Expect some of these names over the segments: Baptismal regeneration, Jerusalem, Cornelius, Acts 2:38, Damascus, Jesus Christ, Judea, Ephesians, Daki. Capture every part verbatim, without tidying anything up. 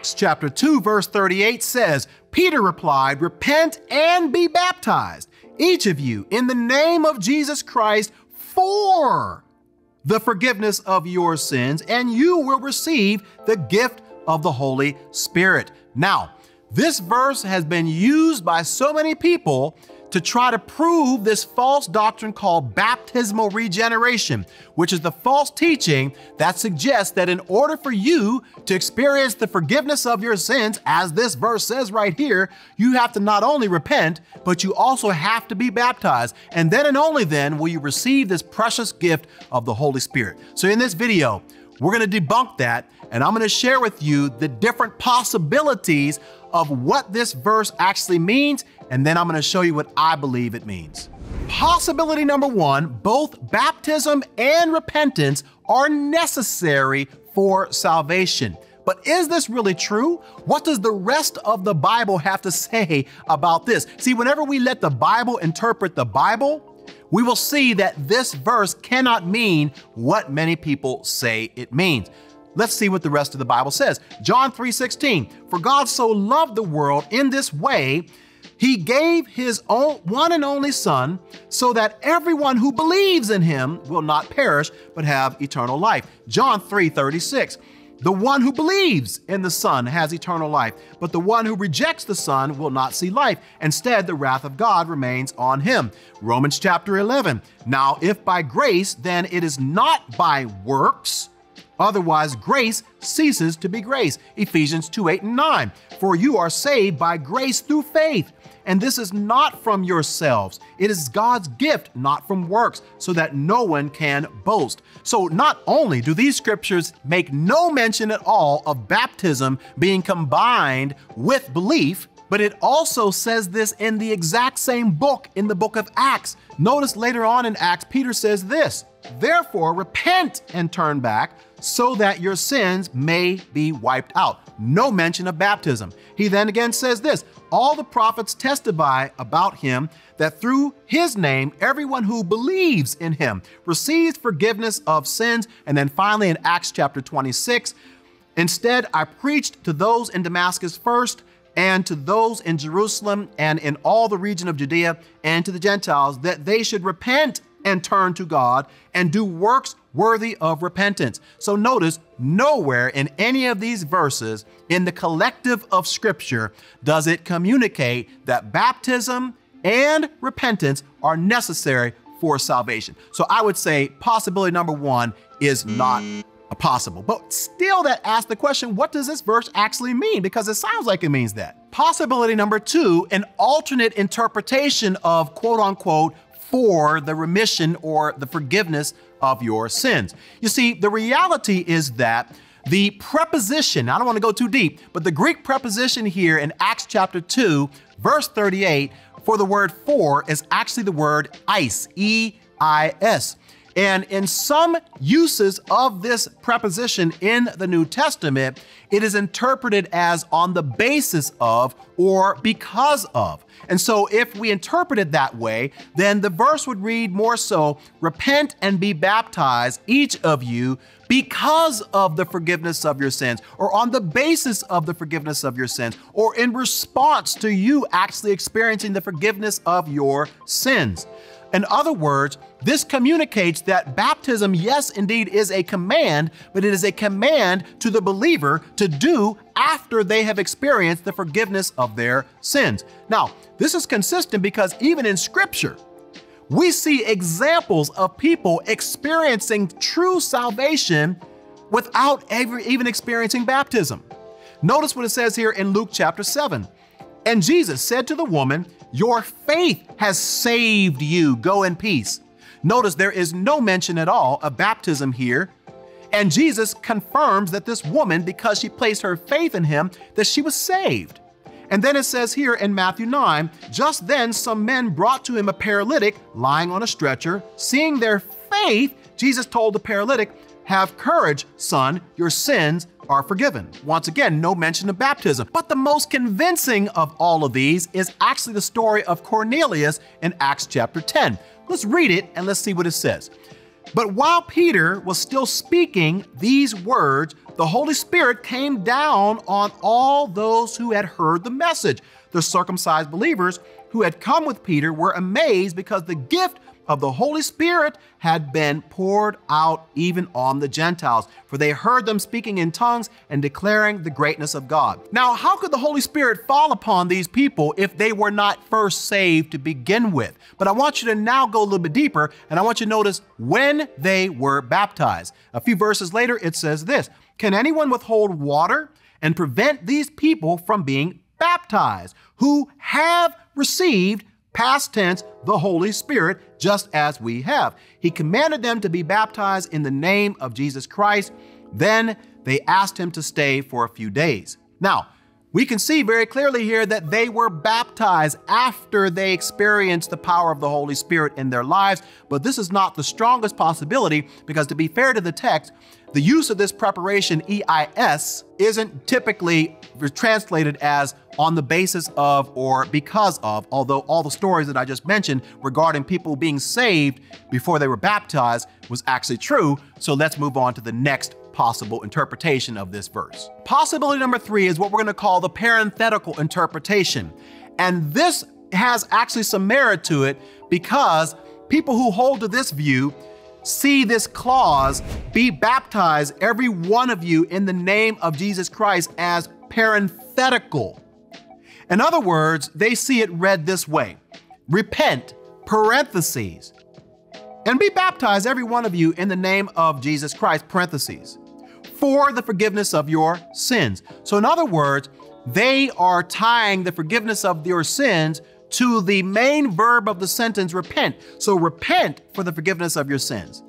Acts chapter two, verse thirty-eight says, Peter replied, repent and be baptized, each of you, in the name of Jesus Christ, for the forgiveness of your sins, and you will receive the gift of the Holy Spirit. Now, this verse has been used by so many people to try to prove this false doctrine called baptismal regeneration, which is the false teaching that suggests that in order for you to experience the forgiveness of your sins, as this verse says right here, you have to not only repent, but you also have to be baptized. And then and only then will you receive this precious gift of the Holy Spirit. So in this video, we're gonna debunk that, and I'm gonna share with you the different possibilities of what this verse actually means, and then I'm gonna show you what I believe it means. Possibility number one, both baptism and repentance are necessary for salvation. But is this really true? What does the rest of the Bible have to say about this? See, whenever we let the Bible interpret the Bible, we will see that this verse cannot mean what many people say it means. Let's see what the rest of the Bible says. John three sixteen, for God so loved the world in this way, he gave his own, one and only son, so that everyone who believes in him will not perish, but have eternal life. John three thirty-six, the one who believes in the son has eternal life, but the one who rejects the son will not see life. Instead, the wrath of God remains on him. Romans chapter eleven, now if by grace, then it is not by works, otherwise, grace ceases to be grace. Ephesians two, eight, and nine. For you are saved by grace through faith, and this is not from yourselves. It is God's gift, not from works, so that no one can boast. So not only do these scriptures make no mention at all of baptism being combined with belief, but it also says this in the exact same book, in the book of Acts. Notice later on in Acts, Peter says this, therefore repent and turn back, so that your sins may be wiped out. No mention of baptism. He then again says this, all the prophets testify about him, that through his name, everyone who believes in him receives forgiveness of sins. And then finally in Acts chapter twenty-six, instead I preached to those in Damascus first, and to those in Jerusalem and in all the region of Judea, and to the Gentiles, that they should repent and turn to God and do works worthy of repentance. So notice, nowhere in any of these verses in the collective of Scripture does it communicate that baptism and repentance are necessary for salvation. So I would say possibility number one is not possible. But still, that asks the question, what does this verse actually mean? Because it sounds like it means that. Possibility number two, an alternate interpretation of quote unquote, for the remission or the forgiveness of your sins. You see, the reality is that the preposition, I don't want to go too deep, but the Greek preposition here in Acts chapter two, verse thirty-eight, for the word for is actually the word eis, E I S. And in some uses of this preposition in the New Testament, it is interpreted as on the basis of or because of. And so if we interpret it that way, then the verse would read more so, repent and be baptized, each of you, because of the forgiveness of your sins, or on the basis of the forgiveness of your sins, or in response to you actually experiencing the forgiveness of your sins. In other words, this communicates that baptism, yes, indeed, is a command, but it is a command to the believer to do after they have experienced the forgiveness of their sins. Now, this is consistent because even in Scripture, we see examples of people experiencing true salvation without ever even experiencing baptism. Notice what it says here in Luke chapter seven. And Jesus said to the woman, your faith has saved you. Go in peace. Notice there is no mention at all of baptism here. And Jesus confirms that this woman, because she placed her faith in him, that she was saved. And then it says here in Matthew nine, just then some men brought to him a paralytic lying on a stretcher. Seeing their faith, Jesus told the paralytic, have courage, son, your sins are forgiven. Once again, no mention of baptism. But the most convincing of all of these is actually the story of Cornelius in Acts chapter ten. Let's read it and let's see what it says. But while Peter was still speaking these words, the Holy Spirit came down on all those who had heard the message. The circumcised believers who had come with Peter were amazed because the gift of the Holy Spirit had been poured out even on the Gentiles, for they heard them speaking in tongues and declaring the greatness of God. Now, how could the Holy Spirit fall upon these people if they were not first saved to begin with? But I want you to now go a little bit deeper, and I want you to notice when they were baptized. A few verses later, it says this: "Can anyone withhold water and prevent these people from being baptized, who have received," past tense, "the Holy Spirit, just as we have? He commanded them to be baptized in the name of Jesus Christ. Then they asked him to stay for a few days." Now, we can see very clearly here that they were baptized after they experienced the power of the Holy Spirit in their lives, but this is not the strongest possibility, because to be fair to the text, the use of this preparation, E I S, isn't typically translated as "on the basis of" or "because of," although all the stories that I just mentioned regarding people being saved before they were baptized was actually true. So let's move on to the next possible interpretation of this verse. Possibility number three is what we're gonna call the parenthetical interpretation. And this has actually some merit to it, because people who hold to this view see this clause, "be baptized, every one of you, in the name of Jesus Christ," as parenthetical. In other words, they see it read this way: "Repent, parentheses, and be baptized, every one of you, in the name of Jesus Christ, parentheses, for the forgiveness of your sins." So in other words, they are tying the forgiveness of your sins to the main verb of the sentence, repent. So repent for the forgiveness of your sins.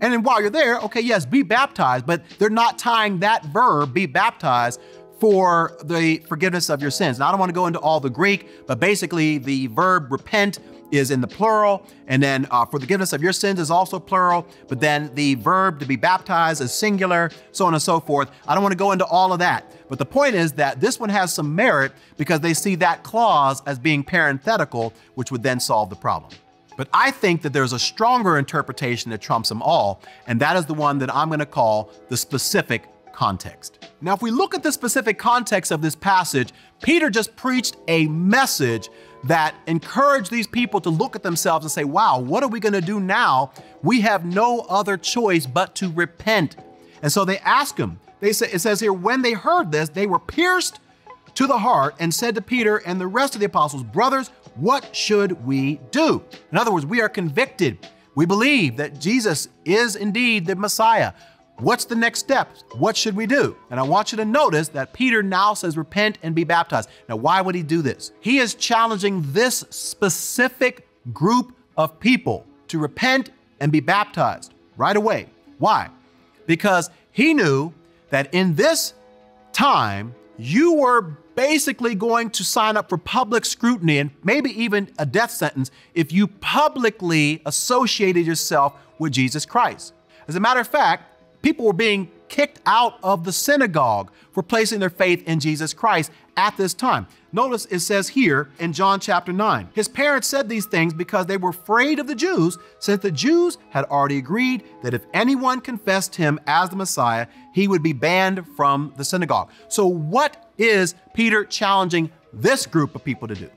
And then while you're there, okay, yes, be baptized, but they're not tying that verb, be baptized, for the forgiveness of your sins. Now, I don't want to go into all the Greek, but basically the verb repent is in the plural, and then uh, for the forgiveness of your sins is also plural, but then the verb to be baptized is singular, so on and so forth. I don't want to go into all of that, but the point is that this one has some merit, because they see that clause as being parenthetical, which would then solve the problem. But I think that there's a stronger interpretation that trumps them all, and that is the one that I'm going to call the specific context. Now, if we look at the specific context of this passage, Peter just preached a message that encouraged these people to look at themselves and say, wow, what are we going to do now? We have no other choice but to repent. And so they ask him, they say, it says here, when they heard this, they were pierced to the heart and said to Peter and the rest of the apostles, "Brothers, what should we do?" In other words, we are convicted. We believe that Jesus is indeed the Messiah. What's the next step? What should we do? And I want you to notice that Peter now says, repent and be baptized. Now, why would he do this? He is challenging this specific group of people to repent and be baptized right away. Why? Because he knew that in this time, you were basically going to sign up for public scrutiny and maybe even a death sentence if you publicly associated yourself with Jesus Christ. As a matter of fact, people were being kicked out of the synagogue for placing their faith in Jesus Christ at this time. Notice it says here in John chapter nine, his parents said these things because they were afraid of the Jews, since the Jews had already agreed that if anyone confessed him as the Messiah, he would be banned from the synagogue. So what is Peter challenging this group of people to do?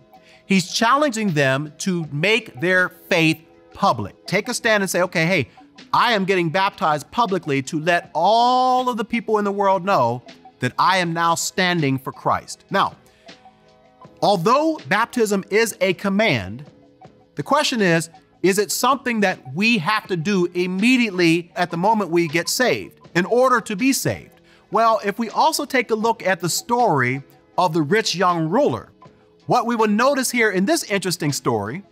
He's challenging them to make their faith public. Take a stand and say, okay, hey, I am getting baptized publicly to let all of the people in the world know that I am now standing for Christ. Now, although baptism is a command, the question is, is it something that we have to do immediately at the moment we get saved in order to be saved? Well, if we also take a look at the story of the rich young ruler, what we will notice here in this interesting story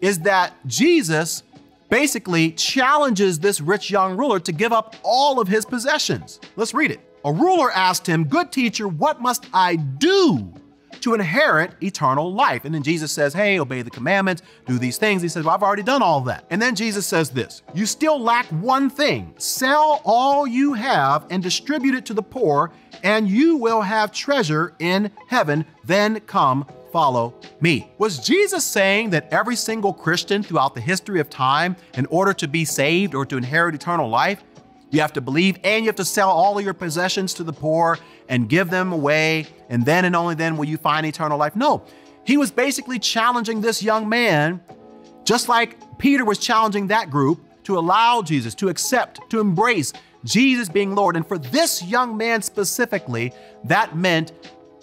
is that Jesus basically challenges this rich young ruler to give up all of his possessions. Let's read it. A ruler asked him, "Good teacher, what must I do to inherit eternal life?" And then Jesus says, hey, obey the commandments, do these things. He says, well, I've already done all that. And then Jesus says this, "You still lack one thing. Sell all you have and distribute it to the poor, and you will have treasure in heaven. Then come, follow me." Was Jesus saying that every single Christian throughout the history of time, in order to be saved or to inherit eternal life, You have to believe and you have to sell all of your possessions to the poor and give them away. And then and only then will you find eternal life. No, he was basically challenging this young man, just like Peter was challenging that group to allow Jesus, to accept, to embrace Jesus being Lord. And for this young man specifically, that meant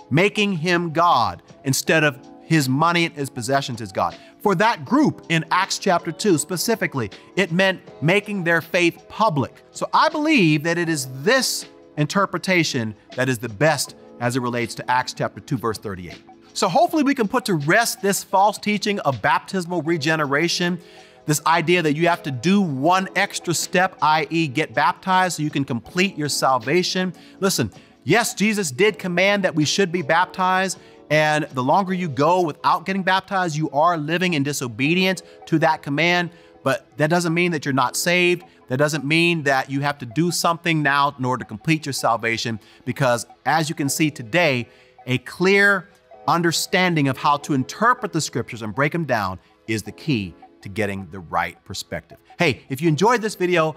making him God instead of his money and his possessions as God. For that group in Acts chapter two specifically, it meant making their faith public. So I believe that it is this interpretation that is the best as it relates to Acts chapter two, verse thirty-eight. So hopefully we can put to rest this false teaching of baptismal regeneration, this idea that you have to do one extra step, that is get baptized so you can complete your salvation. Listen, yes, Jesus did command that we should be baptized, and the longer you go without getting baptized, you are living in disobedience to that command, but that doesn't mean that you're not saved. That doesn't mean that you have to do something now in order to complete your salvation, because as you can see today, a clear understanding of how to interpret the scriptures and break them down is the key to getting the right perspective. Hey, if you enjoyed this video,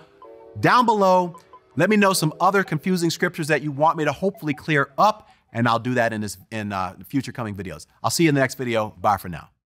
down below, let me know some other confusing scriptures that you want me to hopefully clear up, and I'll do that in, this, in uh, future coming videos. I'll see you in the next video. Bye for now.